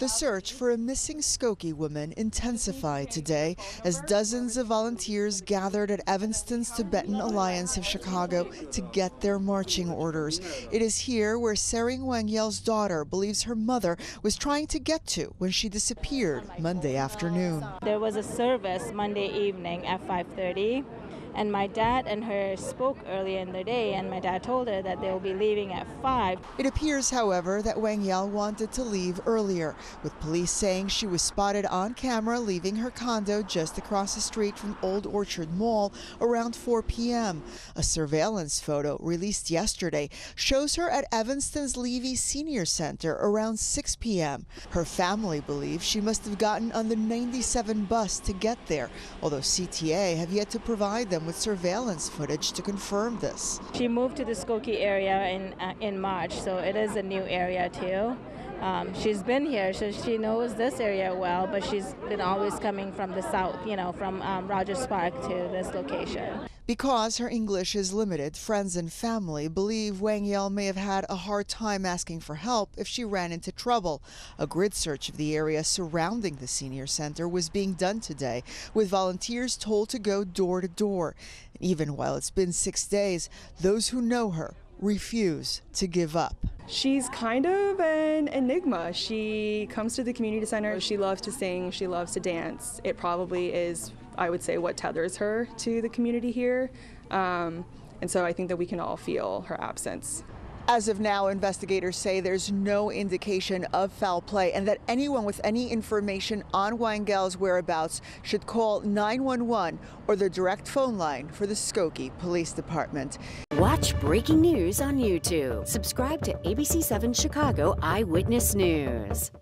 The search for a missing Skokie woman intensified today as dozens of volunteers gathered at Evanston's Tibetan Alliance of Chicago to get their marching orders. It is here where Tsering Wangyal's daughter believes her mother was trying to get to when she disappeared Monday afternoon. There was a service Monday evening at 5:30. And my dad and her spoke earlier in the day, and my dad told her that they will be leaving at 5. It appears, however, that Wangyal wanted to leave earlier, with police saying she was spotted on camera leaving her condo just across the street from Old Orchard Mall around 4 p.m. A surveillance photo released yesterday shows her at Evanston's Levy Senior Center around 6 p.m. Her family believes she must have gotten on the 97 bus to get there, although CTA have yet to provide them with surveillance footage to confirm this. She moved to the Skokie area in March, so it is a new area too. She's been here, so she knows this area well, but she's been always coming from the south, you know, from Rogers Park to this location. Because her English is limited, friends and family believe Wangyal may have had a hard time asking for help if she ran into trouble. A grid search of the area surrounding the senior center was being done today, with volunteers told to go door to door. Even while it's been 6 days, those who know her refuse to give up. She's kind of an enigma. She comes to the community center. She loves to sing. She loves to dance. It probably is, I would say, what tethers her to the community here. And so I think that we can all feel her absence. As of now, investigators say there's no indication of foul play and that anyone with any information on Wangyal's whereabouts should call 911 or the direct phone line for the Skokie Police Department. Watch breaking news on YouTube. Subscribe to ABC 7 Chicago Eyewitness News.